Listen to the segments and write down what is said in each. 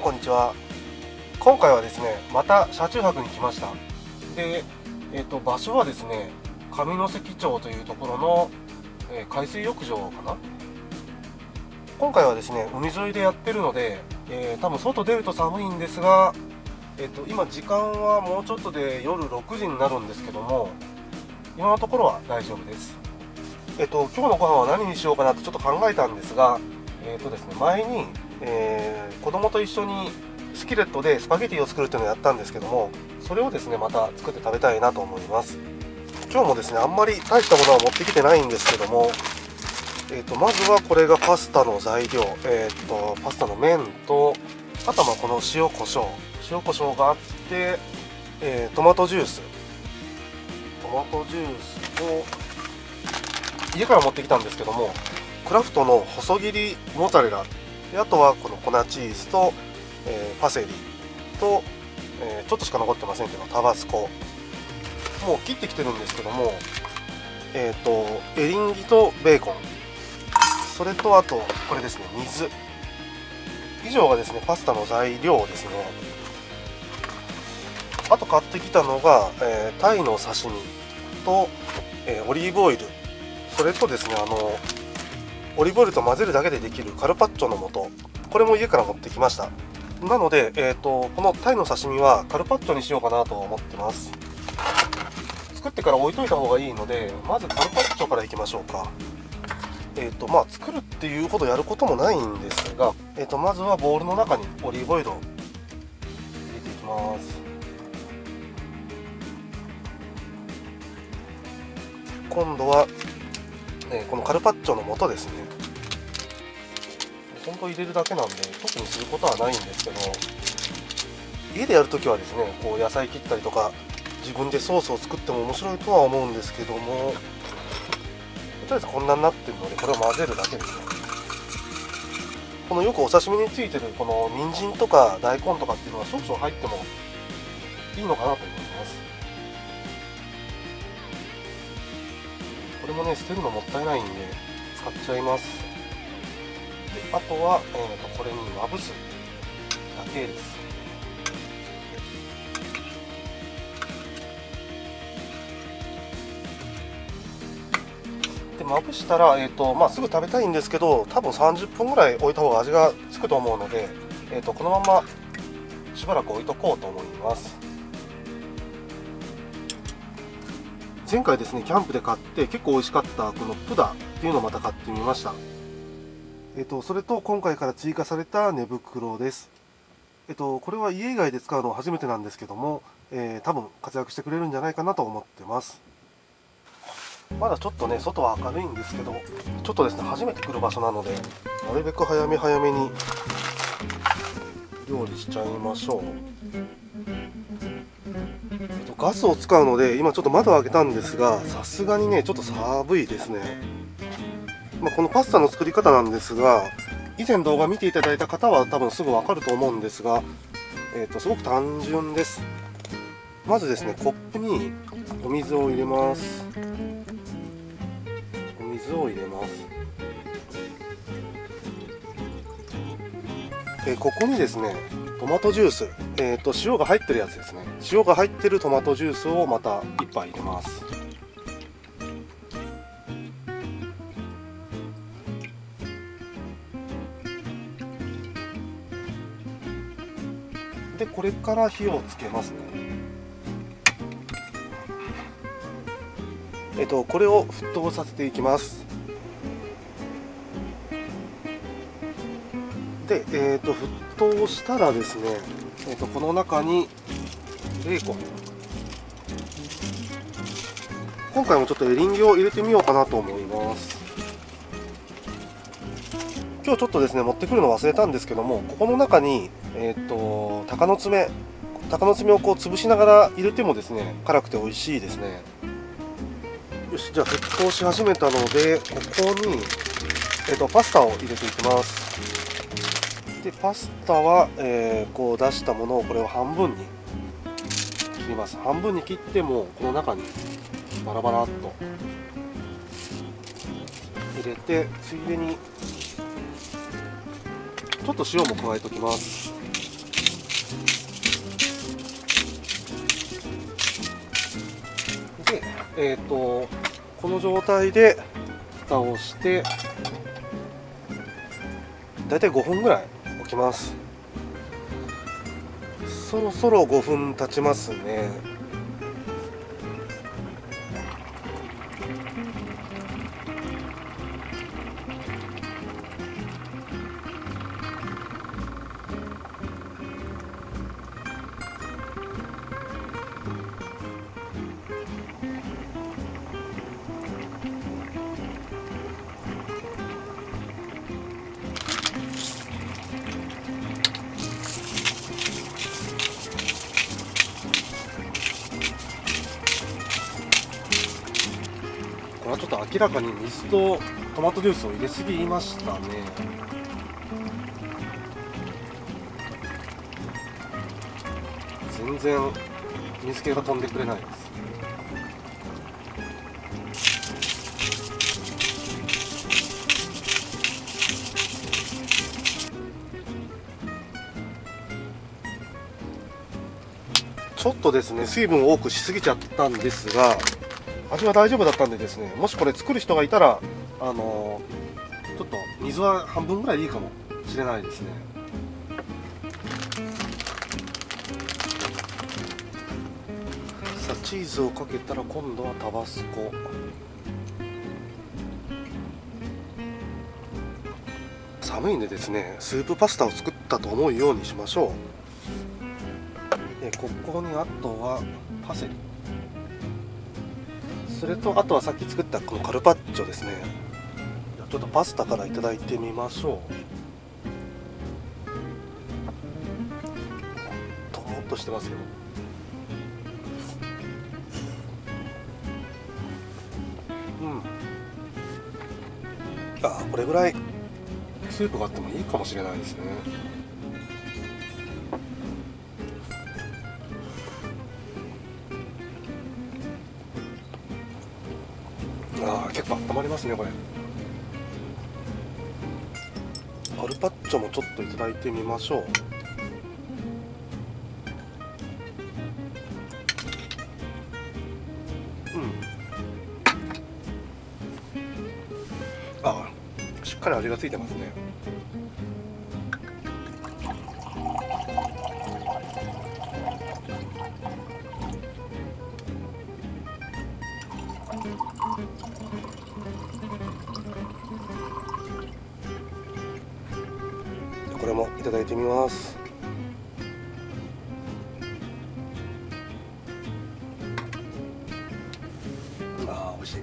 こんにちは。今回はですね、また車中泊に来ました。で、場所はですね、上関町というところの、海水浴場かな。今回はですね、海沿いでやってるので、多分外出ると寒いんですが、今時間はもうちょっとで夜6時になるんですけども、今のところは大丈夫です。今日のご飯は何にしようかなとちょっと考えたんですが、ですね、前に、子供と一緒にスキレットでスパゲティを作るっていうのをやったんですけども、それをですねまた作って食べたいなと思います。今日もですねあんまり大したものは持ってきてないんですけども、まずはこれがパスタの材料、パスタの麺と、あとはこの塩コショウがあって、トマトジュースと、家から持ってきたんですけども、クラフトの細切りモッツァレラで、あとはこの粉チーズと、パセリと、ちょっとしか残ってませんけどタバスコ、もう切ってきてるんですけども、エリンギとベーコン、それとあとこれですね、水。以上がですねパスタの材料ですね。あと買ってきたのが、タイの刺身と、オリーブオイル、それとですねオリーブオイルと混ぜるだけでできるカルパッチョの素、これも家から持ってきました。なので、このタイの刺身はカルパッチョにしようかなと思ってます。作ってから置いといた方がいいので、まずカルパッチョからいきましょうか。まあ作るっていうほどやることもないんですが、まずはボウルの中にオリーブオイルを入れていきます。今度は、このカルパッチョの素ですね。ほんと入れるだけなんで特にすることはないんですけど、家でやるときはですね、こう野菜切ったりとか自分でソースを作っても面白いとは思うんですけども、とりあえずこんなになってるのでこれを混ぜるだけですね。このよくお刺身についてるこの人参とか大根とかっていうのは少々入ってもいいのかなと思います。これもね捨てるのもったいないんで使っちゃいます。であとは、これにまぶすだけです。でまぶしたら、すぐ食べたいんですけど、多分30分ぐらい置いた方が味がつくと思うので、このまましばらく置いとこうと思います。前回ですねキャンプで買って結構美味しかったこのプダっていうのをまた買ってみました。それと今回から追加された寝袋です。これは家以外で使うのは初めてなんですけども、多分活躍してくれるんじゃないかなと思ってます。まだちょっとね外は明るいんですけど、ちょっとですね初めて来る場所なので、なるべく早めに料理しちゃいましょう。ガスを使うので今ちょっと窓を開けたんですが、さすがにねちょっと寒いですね。このパスタの作り方なんですが、以前動画見ていただいた方は多分すぐ分かると思うんですが、すごく単純です。まずですねコップにお水を入れます。ここにですねトマトジュース、塩が入ってるやつですね。塩が入ってるトマトジュースをまた1杯入れます。でこれから火をつけますね。これを沸騰させていきます。で、沸騰したらですね、この中にベーコン、今回もちょっとエリンギを入れてみようかなと思います。今日ちょっとですね持ってくるの忘れたんですけども、ここの中に、鷹の爪をこう潰しながら入れてもですね辛くて美味しいですね。よし、じゃあ沸騰し始めたので、ここに、パスタを入れていきます。でパスタは、こう出したものをこれを半分に切ります。半分に切ってもこの中にバラバラっと入れて、ついでにちょっと塩も加えておきます。この状態で蓋をしてだいたい5分ぐらい置きます。そろそろ5分経ちますね。ちょっと明らかに水とトマトジュースを入れすぎましたね。全然水気が飛んでくれないです。ちょっとですね、水分を多くしすぎちゃったんですが、味は大丈夫だったんでですね、もしこれ作る人がいたら、ちょっと水は半分ぐらいでいいかもしれないですね。さあチーズをかけたら今度はタバスコ。寒いんでですね、スープパスタを作ったと思うようにしましょう。でここにあとはパセリ、それとあとはさっき作ったこのカルパッチョですね。ちょっとパスタからいただいてみましょう。とろっとしてますけど、あ、これぐらいスープがあってもいいかもしれないですね。結構温まりますねこれ。カルパッチョもちょっといただいてみましょう。しっかり味がついてますね。これもいただいてみます。ああ、美味しい。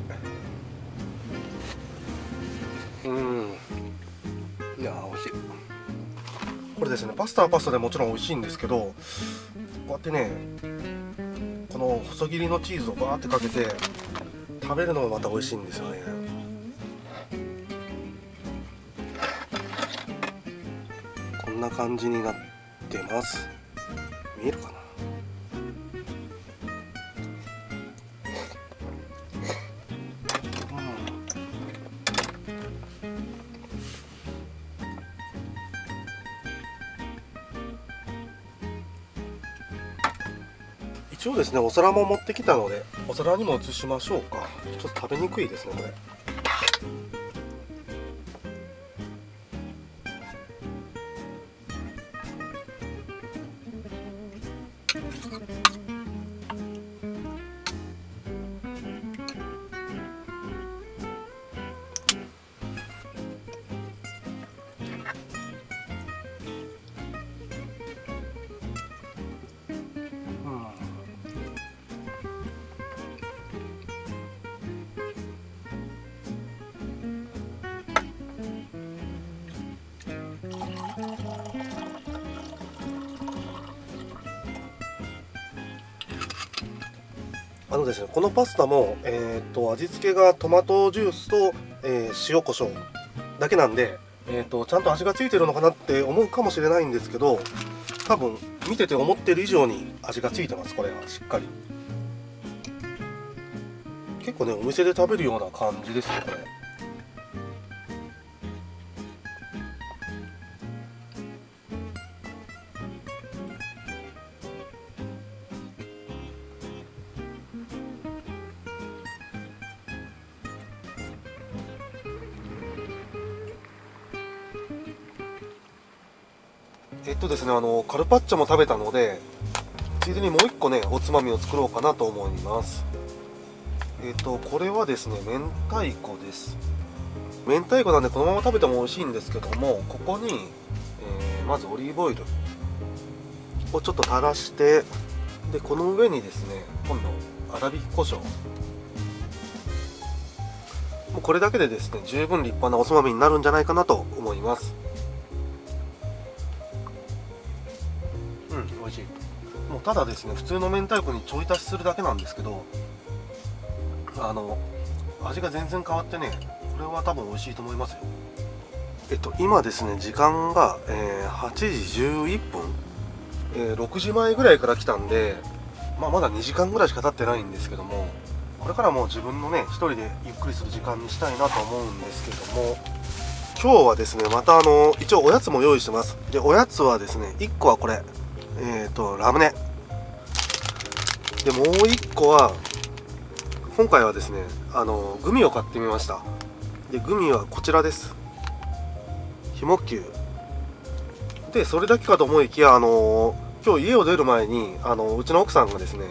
いやー、美味しい。これですね、パスタはパスタでもちろん美味しいんですけど、こうやってね、この細切りのチーズをバーってかけて食べるのもまた美味しいんですよね。こんな感じになってます。見えるかな。一応ですね、お皿も持ってきたのでお皿にも移しましょうか。ちょっと食べにくいですねこれ。ですね、このパスタも、味付けがトマトジュースと、塩コショウだけなんで、ちゃんと味がついてるのかなって思うかもしれないんですけど、多分見てて思ってる以上に味がついてます。これはしっかり結構ね、お店で食べるような感じですねこれ。ですね、カルパッチョも食べたので、ついでにもう一個ね、おつまみを作ろうかなと思います。これはですね、明太子です。明太子なんでこのまま食べても美味しいんですけども、ここに、まずオリーブオイルをちょっと垂らして、でこの上にですね、今度粗挽き胡椒、もうこれだけでですね十分立派なおつまみになるんじゃないかなと思います。うん、美味しい。もうただですね、普通の明太子にちょい足しするだけなんですけど、味が全然変わってね、これは多分美味しいと思いますよ。今ですね、時間が、8時11分、6時前ぐらいから来たんで、まだ2時間ぐらいしか経ってないんですけども、これからもう自分のね、一人でゆっくりする時間にしたいなと思うんですけども、今日はですね、また一応おやつも用意してます。で、おやつはですね、1個はこれ、ラムネ。で、もう1個は、今回はですね、グミを買ってみました。で、グミはこちらです。ひもきゅうで、それだけかと思いきや、今日家を出る前にうちの奥さんがですね、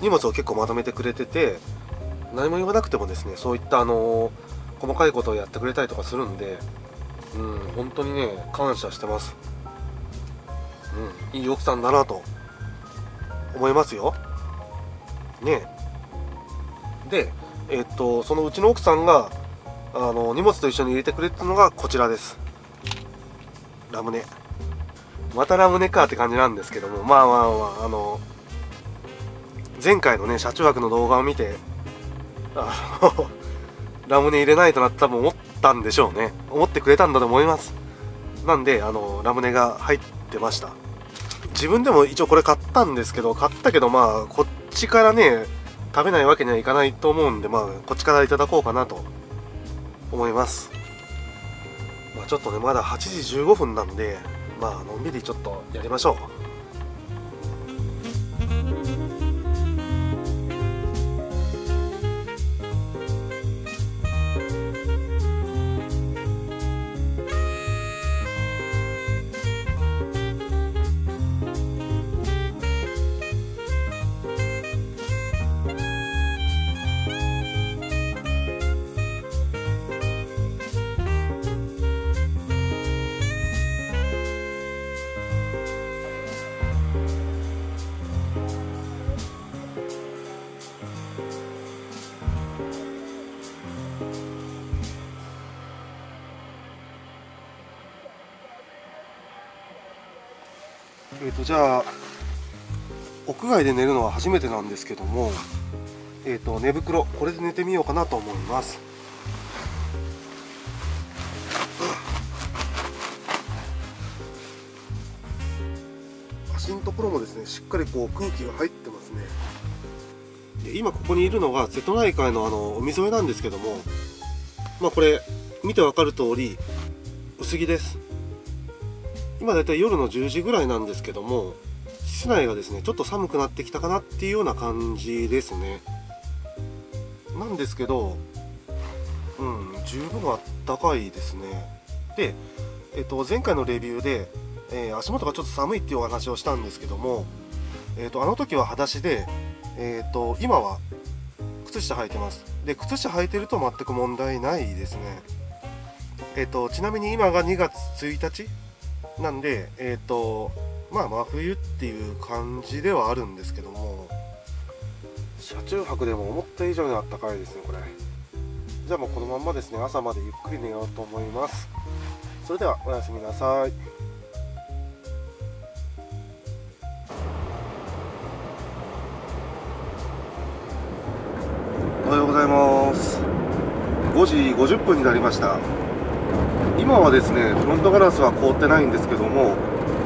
荷物を結構まとめてくれてて、何も言わなくてもですね、そういった細かいことをやってくれたりとかするんで、本当にね、感謝してます。いい奥さんだなと思いますよね。で、そのうちの奥さんが荷物と一緒に入れてくれたのがこちらです。ラムネ。またラムネかって感じなんですけども、前回のね、車中泊の動画を見てラムネ入れないとなって多分思ったんでしょうね。思ってくれたんだと思います。なんでラムネが入ってました。自分でも一応これ買ったけどこっちからね食べないわけにはいかないと思うんで、こっちからいただこうかなと思います。ちょっとね、まだ8時15分なんで、のんびりちょっとやりましょう。じゃあ屋外で寝るのは初めてなんですけども、寝袋、これで寝てみようかなと思います。足のところもですね、しっかりこう空気が入ってますね。で、今ここにいるのが瀬戸内海の海沿いなんですけども、これ見てわかる通り薄着です。今だいたい夜の10時ぐらいなんですけども、室内がですねちょっと寒くなってきたかなっていうような感じですね。なんですけど、十分あったかいですね。で、前回のレビューで、足元がちょっと寒いっていうお話をしたんですけども、あの時は裸足で、今は靴下履いてます。で、靴下履いてると全く問題ないですね。ちなみに今が2月1日なんで、真冬っていう感じではあるんですけども、車中泊でも思った以上にあったかいですね、これ。じゃあもうこのまんまですね、朝までゆっくり寝ようと思います。それではおやすみなさい。おはようございます。5時50分になりました。今はですね、フロントガラスは凍ってないんですけども、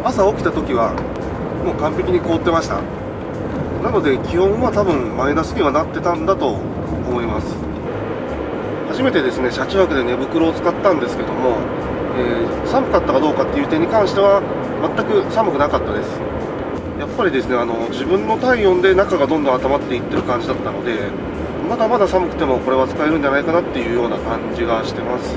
朝起きた時はもう完璧に凍ってました。なので気温は多分マイナスにはなってたんだと思います。初めてですね、車中泊で寝袋を使ったんですけども、寒かったかどうかっていう点に関しては全く寒くなかったです。やっぱりですね、自分の体温で中がどんどん温まっていってる感じだったので、まだまだ寒くてもこれは使えるんじゃないかなっていうような感じがしてます。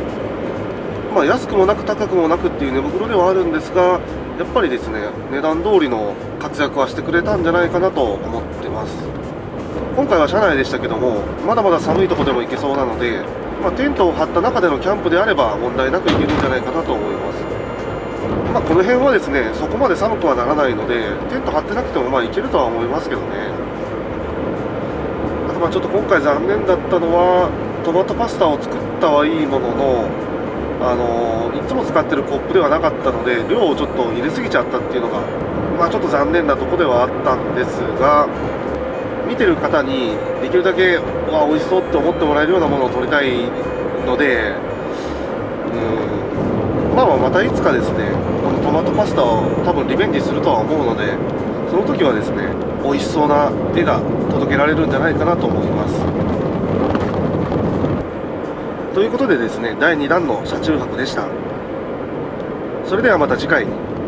安くもなく高くもなくっていう寝袋ではあるんですが、やっぱりですね、値段通りの活躍はしてくれたんじゃないかなと思ってます。今回は車内でしたけども、まだまだ寒いとこでも行けそうなので、テントを張った中でのキャンプであれば問題なく行けるんじゃないかなと思います。この辺はですね、そこまで寒くはならないので、テント張ってなくても行けるとは思いますけどね。あとちょっと今回残念だったのは、トマトパスタを作ったはいいものの、いつも使ってるコップではなかったので、量をちょっと入れすぎちゃったっていうのが、ちょっと残念なとこではあったんですが、見てる方にできるだけ美味しそうって思ってもらえるようなものを取りたいので、またいつかですね、このトマトパスタを多分リベンジするとは思うので、その時はですね、美味しそうな絵が届けられるんじゃないかなと思います。ということでですね、第2弾の車中泊でした。それではまた次回に。